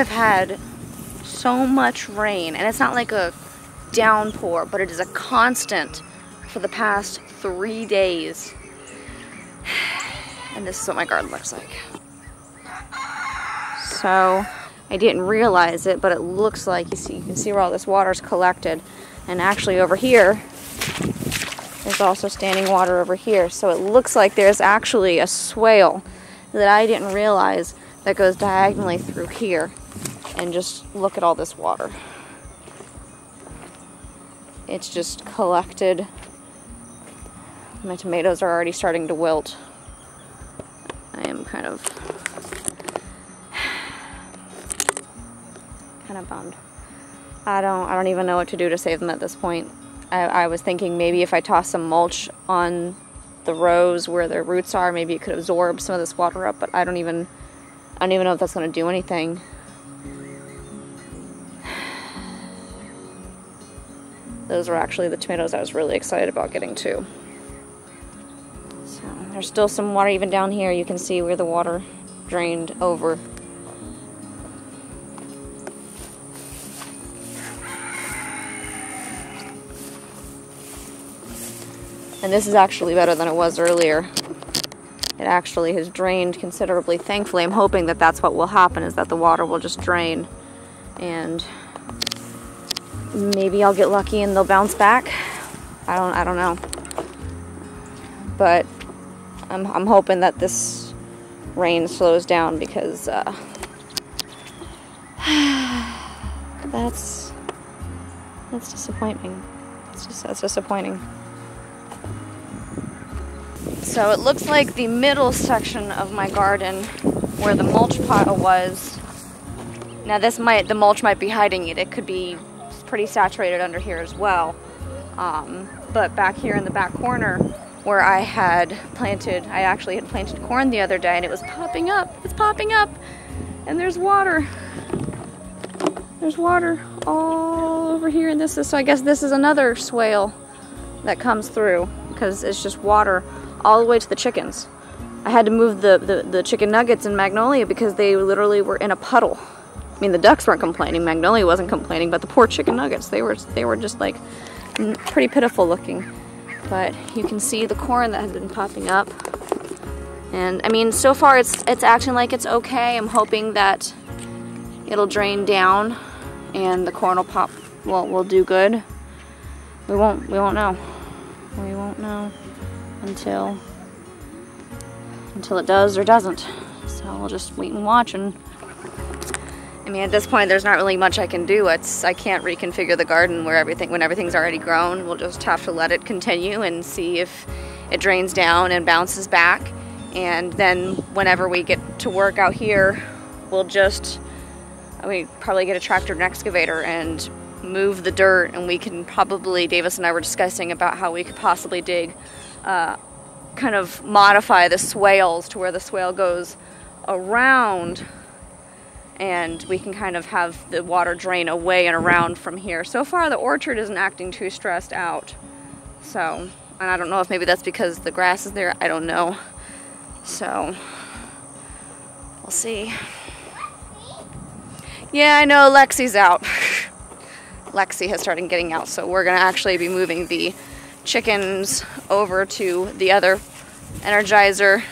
have had so much rain, and it's not like a downpour, but it is a constant for the past 3 days. And this is what my garden looks like. So I didn't realize it, but it looks like, you can see where all this water's collected. And actually over here, there's also standing water over here. So it looks like there's actually a swale that I didn't realize that goes diagonally through here. And just look at all this water. It's just collected. My tomatoes are already starting to wilt. I am kind of bummed. I don't even know what to do to save them at this point. I was thinking maybe if I toss some mulch on the rows where their roots are, maybe it could absorb some of this water up, but I don't even know if that's going to do anything. Those were actually the tomatoes I was really excited about getting too. So there's still some water even down here. You can see where the water drained over. And this is actually better than it was earlier. It actually has drained considerably. Thankfully, I'm hoping that that's what will happen, is that the water will just drain. And maybe I'll get lucky and they'll bounce back. I don't know. But I'm hoping that this rain slows down, because that's disappointing. That's disappointing. So it looks like the middle section of my garden, where the mulch pile was. Now the mulch might be hiding it. It could be pretty saturated under here as well. But back here in the back corner, where I actually had planted corn the other day, and it was popping up. It's popping up, and there's water. There's water all over here, and so I guess this is another swale that comes through, because it's just water all the way to the chickens. I had to move the chicken nuggets in Magnolia because they literally were in a puddle. I mean, the ducks weren't complaining, Magnolia wasn't complaining, but the poor chicken nuggets, they were just like pretty pitiful looking. But you can see the corn that had been popping up. And I mean, so far it's acting like it's okay. I'm hoping that it'll drain down and the corn will pop, well, will do good. We won't know. We won't know until it does or doesn't. So we'll just wait and watch. And I mean, at this point, there's not really much I can do. I can't reconfigure the garden when everything's already grown. We'll just have to let it continue and see if it drains down and bounces back. And then whenever we get to work out here, we probably get a tractor and excavator and move the dirt, and we can probably, Davis and I were discussing about how we could possibly dig, kind of modify the swales to where the swale goes around, and we can kind of have the water drain away and around from here. So far the orchard isn't acting too stressed out, so, and I don't know if maybe that's because the grass is there, I don't know. So, we'll see. Yeah, I know Lexi's out. Lexi has started getting out, so we're gonna actually be moving the chickens over to the other Energizer.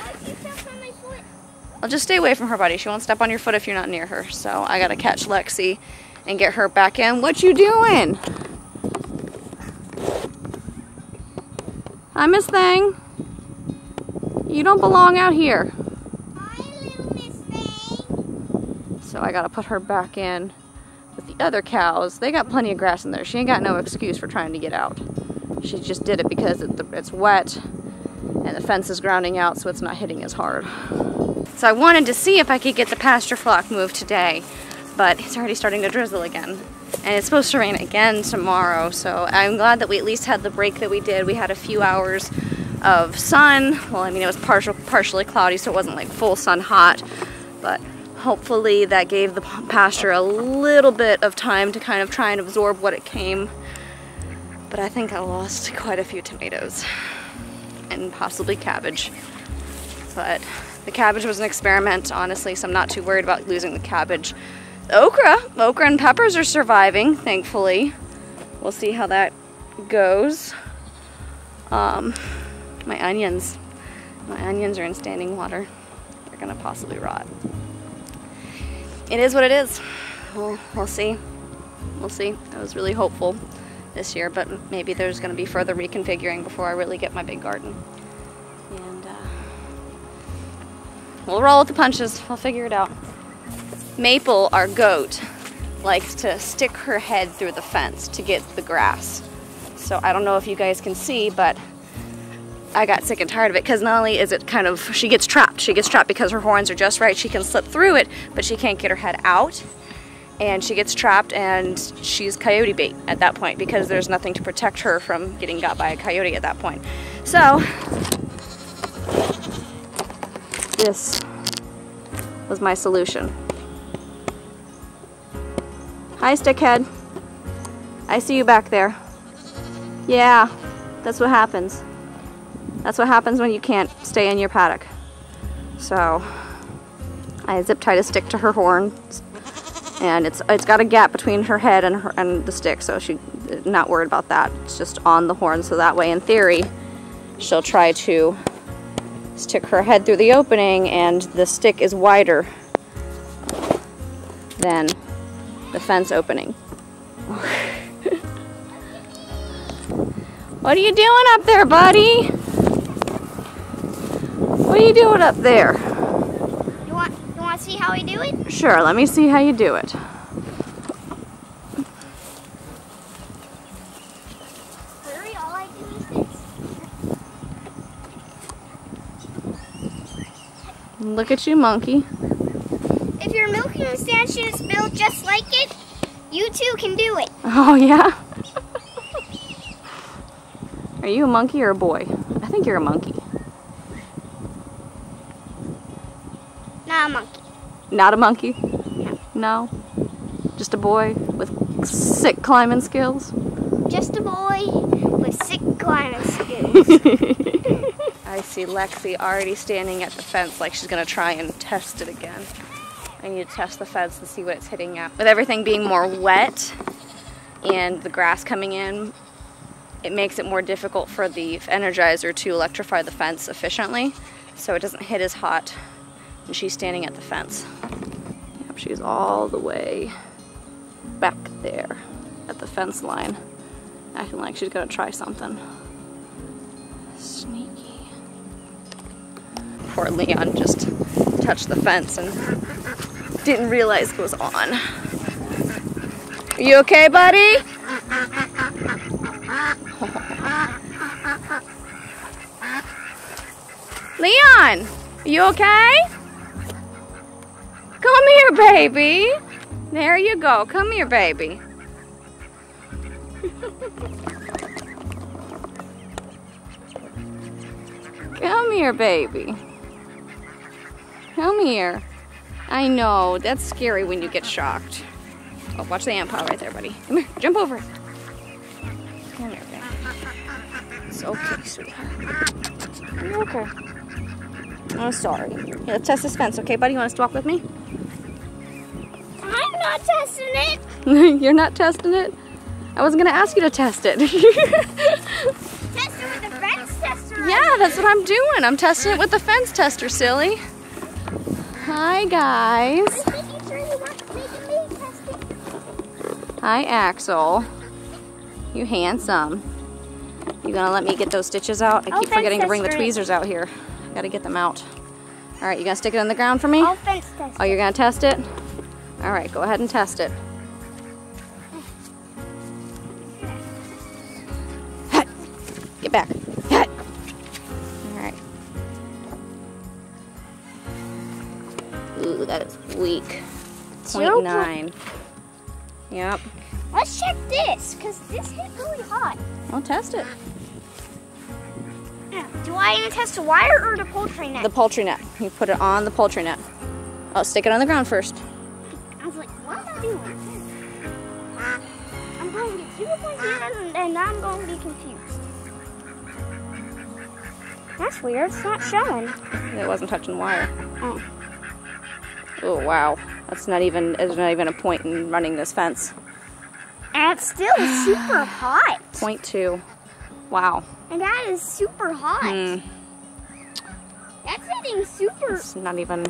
I'll just stay away from her body. She won't step on your foot if you're not near her. So I gotta catch Lexi and get her back in. What you doing? Hi, Miss Thing. You don't belong out here. Hi, little Miss Thing. So I gotta put her back in. The other cows, they got plenty of grass in there. She ain't got no excuse for trying to get out. She just did it because it's wet and the fence is grounding out, so it's not hitting as hard. So I wanted to see if I could get the pasture flock moved today, but it's already starting to drizzle again. And it's supposed to rain again tomorrow, so I'm glad that we at least had the break that we did. We had a few hours of sun. Well, I mean, it was partially cloudy, so it wasn't like full sun hot, but hopefully that gave the pasture a little bit of time to kind of try and absorb what it came. But I think I lost quite a few tomatoes and possibly cabbage. But the cabbage was an experiment, honestly, so I'm not too worried about losing the cabbage. Okra and peppers are surviving, thankfully. We'll see how that goes. My onions are in standing water. They're gonna possibly rot. It is what it is. We'll see. We'll see. I was really hopeful this year, but maybe there's gonna be further reconfiguring before I really get my big garden. And we'll roll with the punches. We'll figure it out. Maple, our goat, likes to stick her head through the fence to get the grass. So I don't know if you guys can see, but I got sick and tired of it, because not only is it kind of, she gets trapped because her horns are just right, she can slip through it, but she can't get her head out, and she gets trapped, and she's coyote bait at that point, because there's nothing to protect her from getting got by a coyote at that point. So this was my solution. Hi, stickhead. I see you back there. Yeah, that's what happens. That's what happens when you can't stay in your paddock. So I zip tied a stick to her horn, and it's got a gap between her head and the stick, so she's not worried about that. It's just on the horn, so that way in theory she'll try to stick her head through the opening, and the stick is wider than the fence opening. What are you doing up there, buddy? What are you doing up there? You want to see how I do it? Sure, let me see how you do it. Hurry, all I do is this. Look at you, monkey. If your milking stanchion is built just like it, you too can do it. Oh, yeah? Are you a monkey or a boy? I think you're a monkey. Not a monkey. Not a monkey? No. No? Just a boy with sick climbing skills? Just a boy with sick climbing skills. I see Lexi already standing at the fence like she's going to try and test it again. I need to test the fence and see what it's hitting at. With everything being more wet and the grass coming in, it makes it more difficult for the energizer to electrify the fence efficiently, so it doesn't hit as hot when she's standing at the fence. Yep, she's all the way back there at the fence line, acting like she's gonna try something. Sneaky. Poor Leon just touched the fence and didn't realize it was on. Are you okay, buddy? Leon, you okay? Come here, baby. There you go. Come here, baby. Come here, baby. Come here. I know, that's scary when you get shocked. Oh, watch the ant pile right there, buddy. Come here, jump over. Come here, baby. It's okay, sweetheart. You're okay. I'm sorry. Here, let's test this fence, okay, buddy? You want us to walk with me? I'm not testing it. You're not testing it? I wasn't going to ask you to test it. Test it with the fence tester. Yeah, that's what I'm doing. I'm testing it with the fence tester, silly. Hi, guys. I'm making sure you want to make me test it. Hi, Axel. You handsome. You gonna let me get those stitches out? I keep forgetting to bring the tweezers out here. I gotta get them out. All right, you gonna stick it in the ground for me? I'll fence test it. Oh, you're gonna test it? All right, go ahead and test it. Get back. All right. Ooh, that is weak. 0.9. Yep. Let's check this, because this hit really hot. I'll test it. Do I even test the wire or the poultry net? The poultry net. You put it on the poultry net. Oh, stick it on the ground first. I was like, what am I doing? I'm going to do it and I'm going to be confused. That's weird. It's not showing. It wasn't touching the wire. Oh. Oh wow, that's not even. There's not even a point in running this fence. And it's still super hot. 0.2. Wow. And that is super hot. That's getting super. It's not even.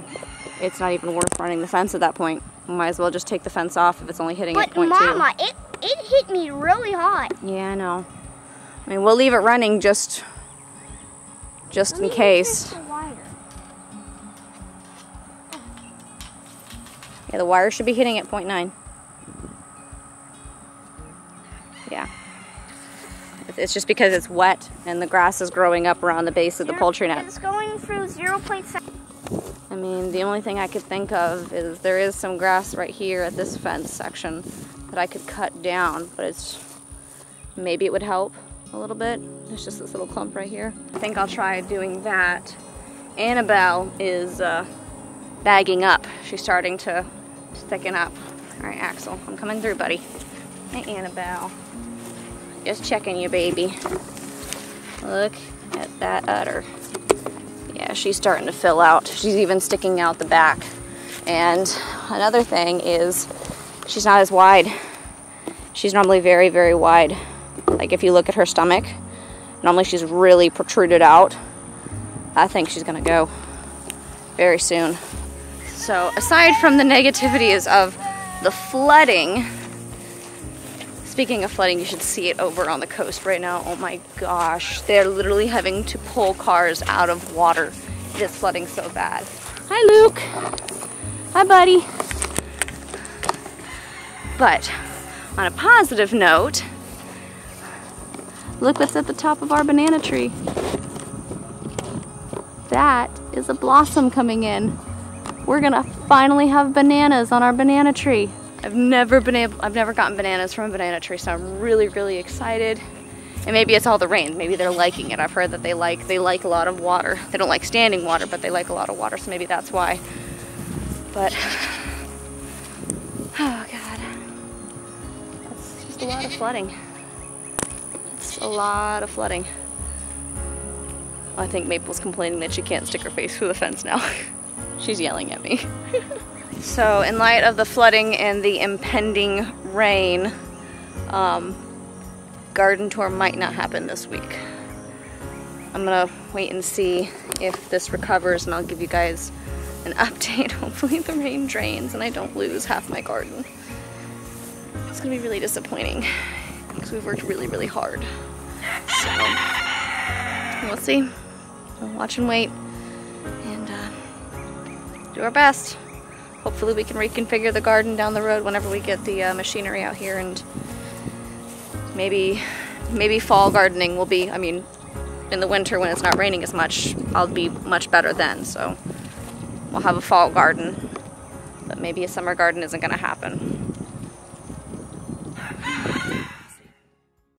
It's not even worth running the fence at that point. We might as well just take the fence off if it's only hitting at 0.2. But Mama, it hit me really hot. Yeah, I know. I mean, we'll leave it running just in case. Yeah, the wire should be hitting at 0.9. Yeah. It's just because it's wet and the grass is growing up around the base of the poultry net. It's going through 0.7. I mean, the only thing I could think of is there is some grass right here at this fence section that I could cut down, but it's maybe it would help a little bit. It's just this little clump right here. I think I'll try doing that. Annabelle is bagging up. She's starting to thicken up. All right, Axel, I'm coming through, buddy. Hey, Annabelle. Just checking you, baby. Look at that udder. Yeah, she's starting to fill out. She's even sticking out the back. And another thing is she's not as wide. She's normally very, very wide. Like if you look at her stomach, normally she's really protruded out. I think she's gonna go very soon. So aside from the negativities of the flooding, speaking of flooding, you should see it over on the coast right now. Oh my gosh, they're literally having to pull cars out of water. It is flooding so bad. Hi, Luke. Hi, buddy. But on a positive note, look what's at the top of our banana tree. That is a blossom coming in. We're gonna finally have bananas on our banana tree. I've never gotten bananas from a banana tree, so I'm really, really excited. And maybe it's all the rain. Maybe they're liking it. I've heard that they like a lot of water. They don't like standing water, but they like a lot of water, so maybe that's why. But oh god, that's just a lot of flooding. It's a lot of flooding. Well, I think Maple's complaining that she can't stick her face through the fence now. She's yelling at me. So in light of the flooding and the impending rain, garden tour might not happen this week. I'm gonna wait and see if this recovers and I'll give you guys an update. Hopefully the rain drains and I don't lose half my garden. It's gonna be really disappointing because we've worked really, really hard. So we'll see. We'll watch and wait and do our best. Hopefully we can reconfigure the garden down the road whenever we get the machinery out here, and maybe fall gardening will be, I mean, in the winter when it's not raining as much, I'll be much better then, so we'll have a fall garden, but maybe a summer garden isn't gonna happen.